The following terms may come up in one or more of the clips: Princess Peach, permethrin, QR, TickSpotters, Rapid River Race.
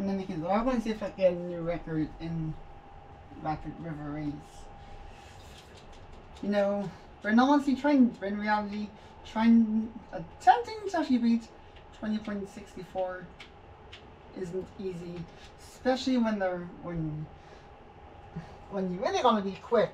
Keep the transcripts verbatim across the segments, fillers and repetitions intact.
And then they can go, I want to see if I get a new record in Rapid River Race. You know, but in honesty, trying, in reality, trying, attempting to actually beat twenty point six four isn't easy, especially when they're, when, when you really gotta be quick.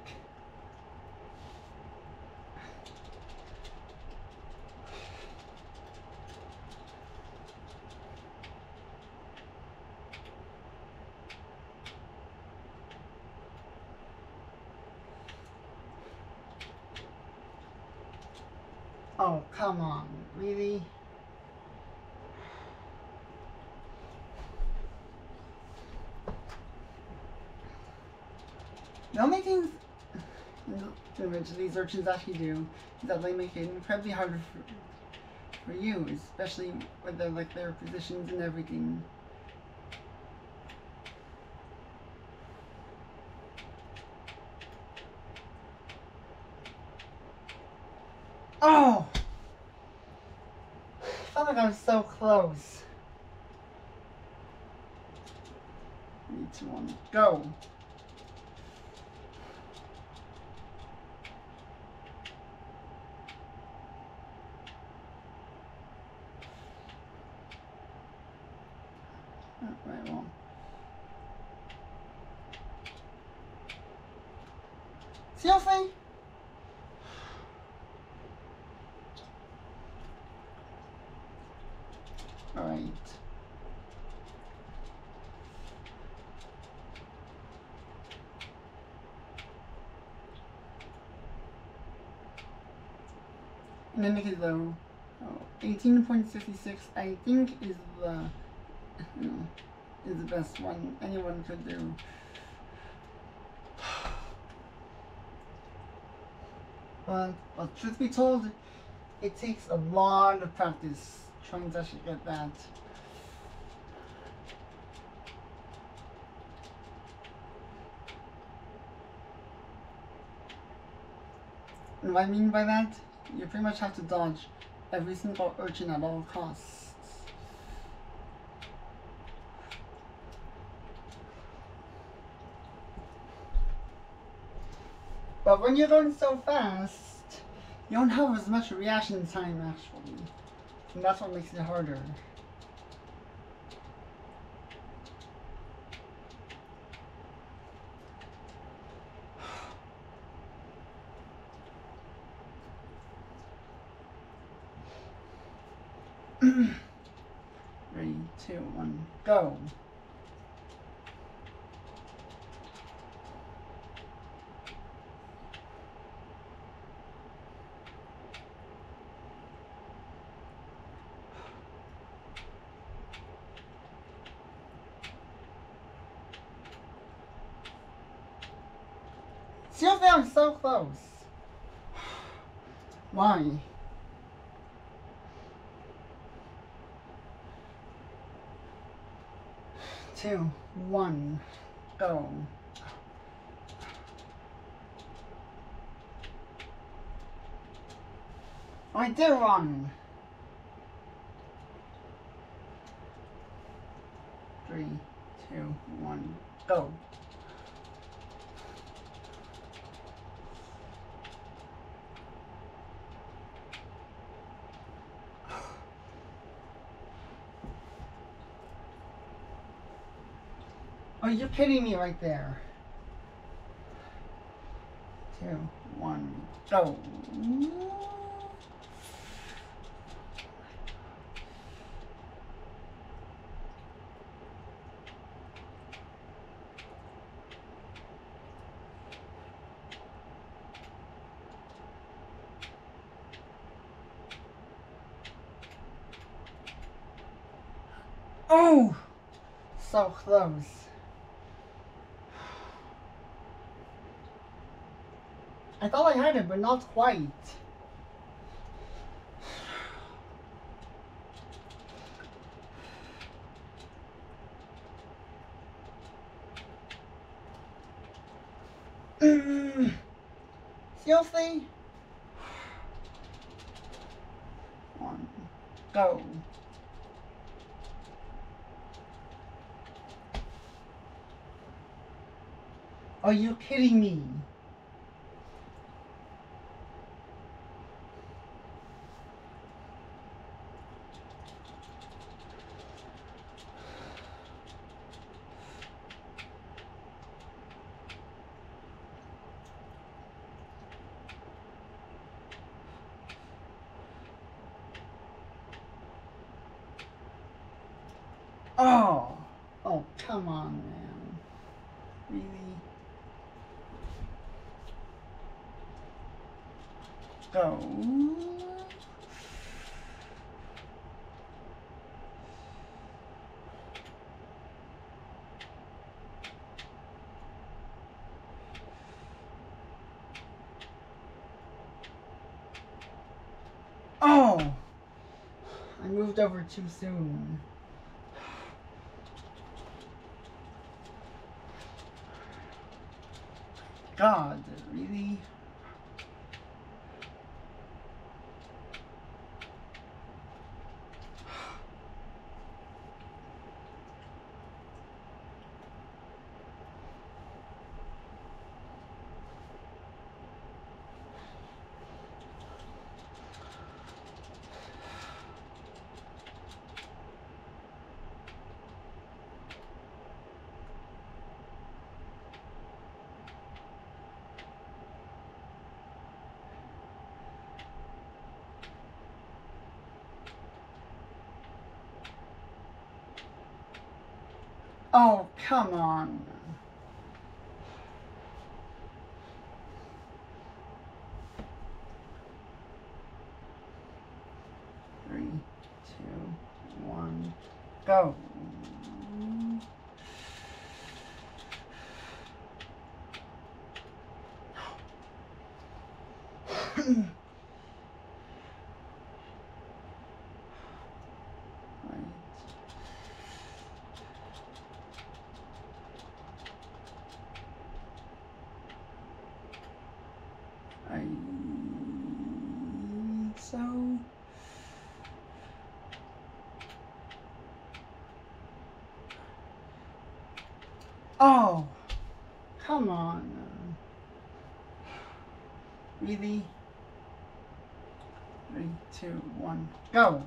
Oh, come on, really? The only things which these urchins actually do is that they make it incredibly hard for, for you, especially with their, like, their positions and everything. Oh! I felt like I was so close. Three, two, one, go! Seriously? Alright. And then make it low. Oh, eighteen point six six I think is the you know, is the best one anyone could do. But, well, truth be told, it takes a lot of practice trying to actually get that. And what I mean by that, you pretty much have to dodge every single urchin at all costs. But when you're going so fast, you don't have as much reaction time actually. And that's what makes it harder. Three, two, one, go. Seriously, I'm so close. Why? Two, one, go. I did run. Three, two, one, go. Oh, you're kidding me right there. Two, one, go. Oh, so close. I thought I had it, but not quite. Seriously? One, go. Are you kidding me? Oh, oh, come on, man. Really? Go. Oh, I moved over too soon. God, really? Oh, come on. Three, two, one, go. So oh, come on. Really? Three, two, one, go.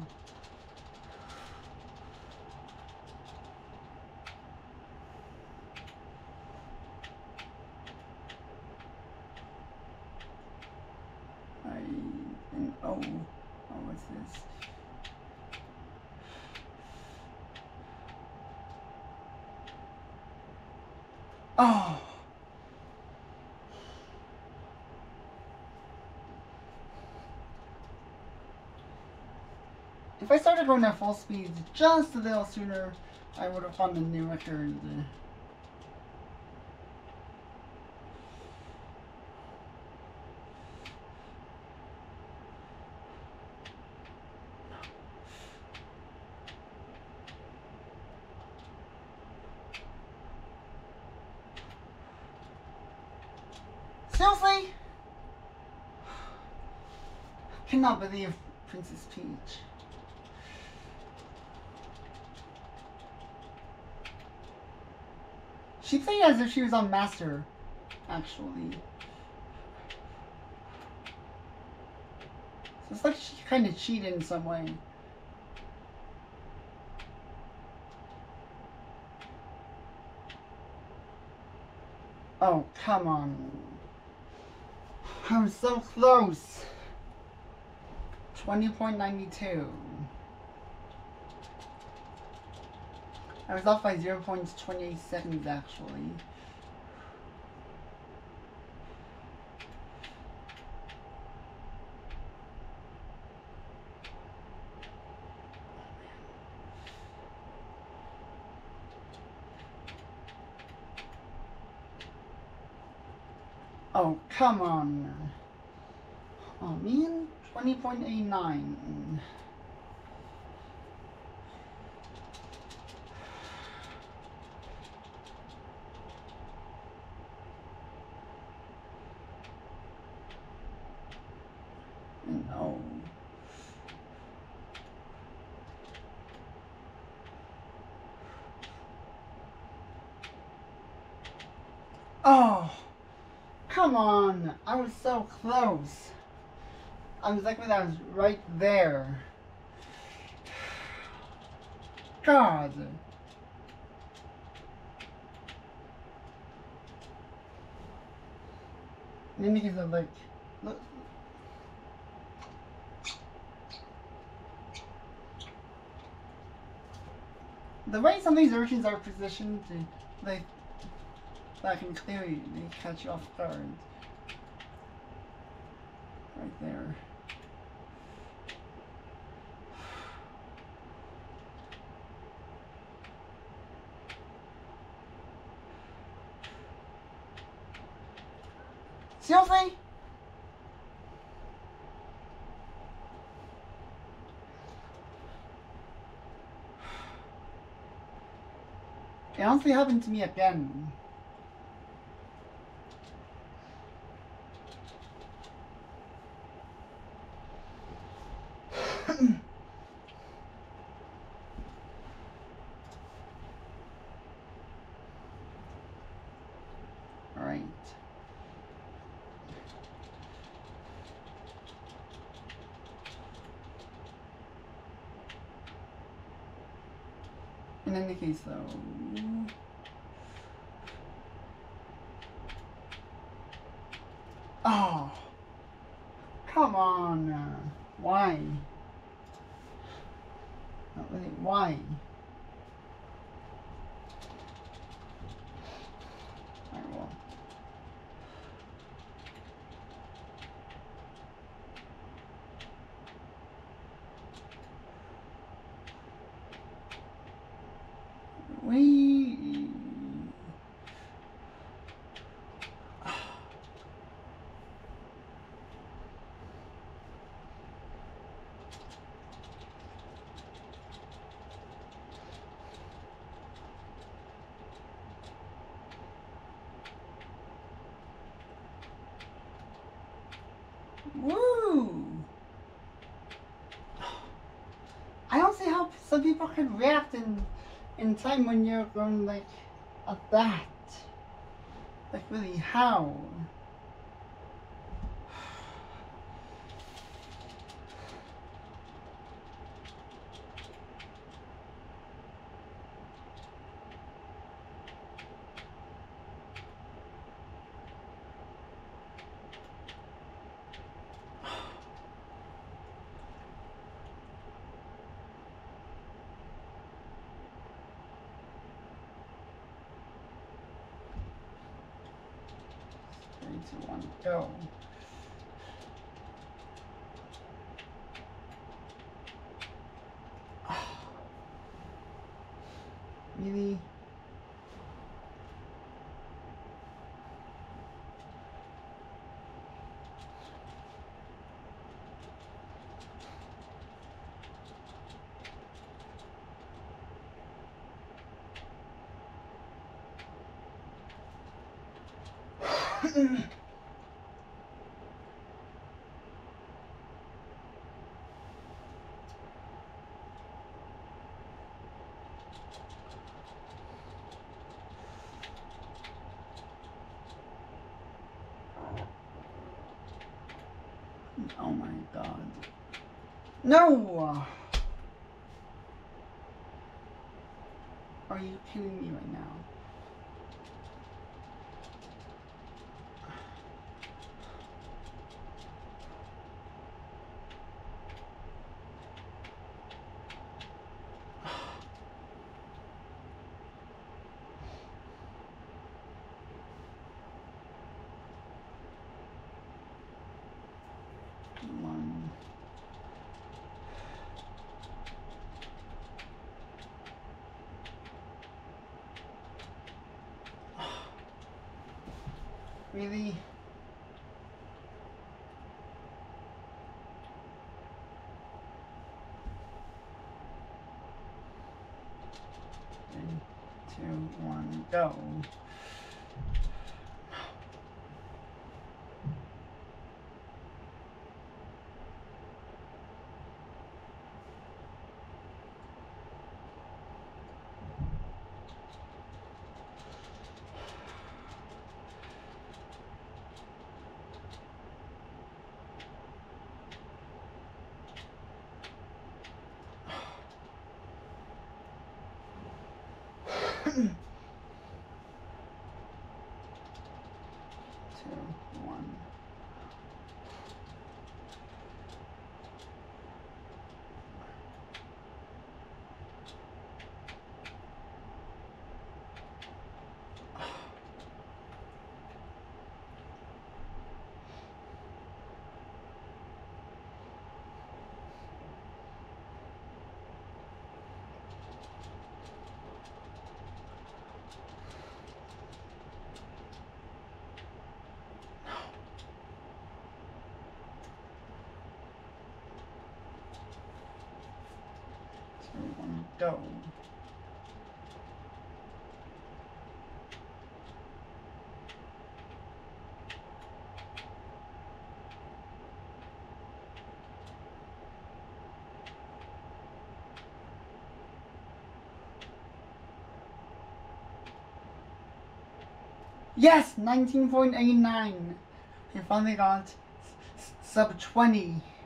Oh, oh, what's this? Oh. If I started going at full speed just a little sooner, I would have found the new record. Seriously? I cannot believe Princess Peach. She played as if she was on Master, actually. So it's like she kind of cheated in some way. Oh, come on. I'm so close. twenty point nine two. I was off by zero point two eight seconds actually. Oh, come on. Oh, man. twenty point eight nine. No. Oh. Oh, come on. I was so close. I'm like when I was right there. God. Let me give it a like. Look. The way some of these urchins are positioned, they, I can clearly catch you off guard. Right there. Seriously? It honestly happened to me again. Alright. In any case though, oh, come on, uh, why? Not really, why? Alright, well. We. Woo! I don't see how some people can react in in time when you're going like at that. Like really, how? One go. Really? Oh my God. No! Are you kidding me right now? One. Really? Three, two, one, go. two, one. Go. Yes, nineteen point eight nine. I finally got sub twenty.